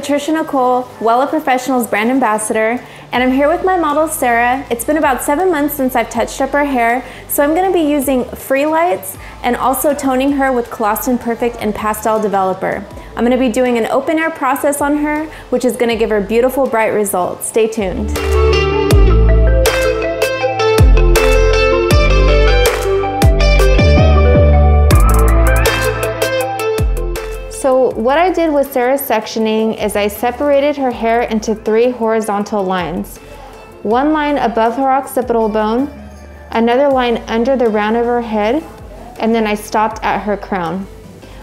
Patricia Nicole, Wella Professionals brand ambassador, and I'm here with my model Sarah. It's been about 7 months since I've touched up her hair, so I'm going to be using Freelights and also toning her with Koleston Perfect and Pastel Developer. I'm going to be doing an open air process on her, which is going to give her beautiful bright results. Stay tuned. So what I did with Sarah's sectioning is I separated her hair into 3 horizontal lines. One line above her occipital bone, another line under the round of her head, and then I stopped at her crown.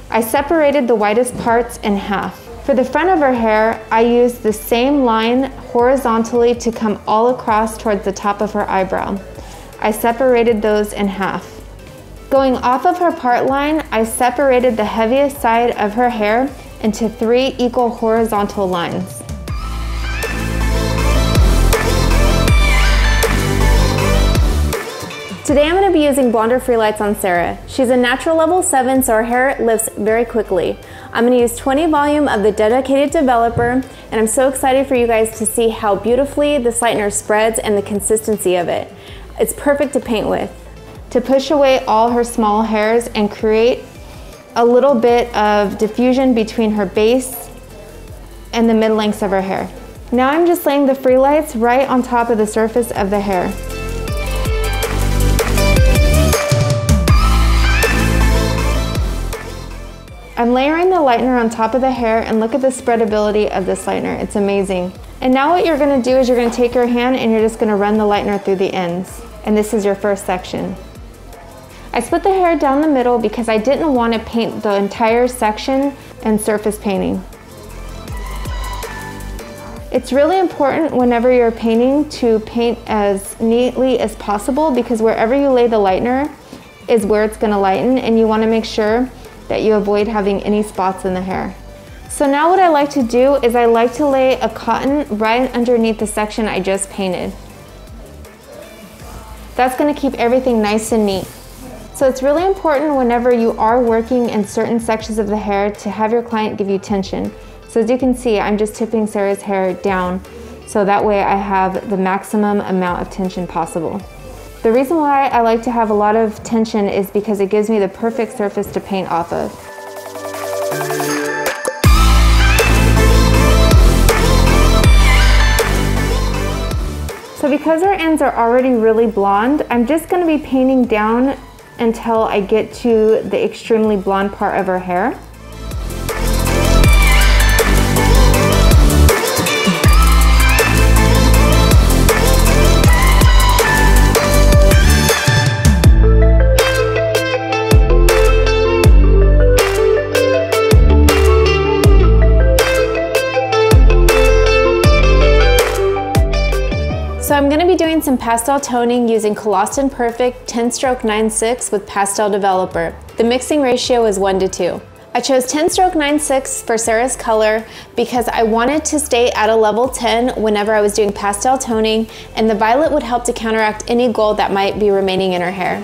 I separated the widest parts in half. For the front of her hair, I used the same line horizontally to come all across towards the top of her eyebrow. I separated those in half. Going off of her part line, I separated the heaviest side of her hair into 3 equal horizontal lines. Today I'm going to be using Blondor Freelights on Sarah. She's a natural level 7, so her hair lifts very quickly. I'm going to use 20 volume of the dedicated developer, and I'm so excited for you guys to see how beautifully this lightener spreads and the consistency of it. It's perfect to paint with. To push away all her small hairs and create a little bit of diffusion between her base and the mid-lengths of her hair. Now I'm just laying the Freelights right on top of the surface of the hair. I'm layering the lightener on top of the hair, and look at the spreadability of this lightener, it's amazing. And now what you're gonna do is you're gonna take your hand and you're just gonna run the lightener through the ends. And this is your first section. I split the hair down the middle because I didn't want to paint the entire section and surface painting. It's really important whenever you're painting to paint as neatly as possible, because wherever you lay the lightener is where it's going to lighten, and you want to make sure that you avoid having any spots in the hair. So now what I like to do is I like to lay a cotton right underneath the section I just painted. That's going to keep everything nice and neat. So it's really important whenever you are working in certain sections of the hair to have your client give you tension. So as you can see, I'm just tipping Sarah's hair down, so that way I have the maximum amount of tension possible. The reason why I like to have a lot of tension is because it gives me the perfect surface to paint off of. So because our ends are already really blonde, I'm just going to be painting down until I get to the extremely blonde part of her hair. So I'm going to be doing some pastel toning using Koleston Perfect 10-stroke 9/6 with Pastel Developer. The mixing ratio is 1:2. I chose 10-stroke 9/6 for Sarah's color because I wanted to stay at a level 10 whenever I was doing pastel toning, and the violet would help to counteract any gold that might be remaining in her hair.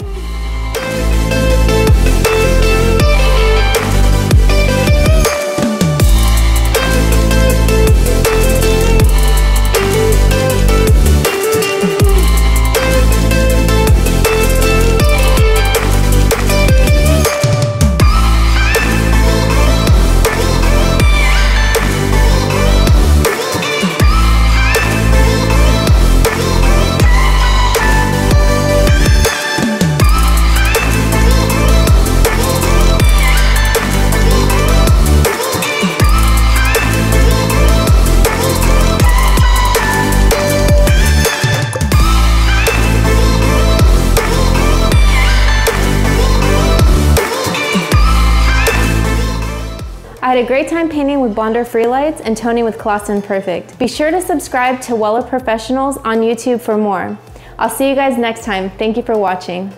I had a great time painting with Blondor Freelights and toning with Koleston Perfect. Be sure to subscribe to Wella Professionals on YouTube for more. I'll see you guys next time. Thank you for watching.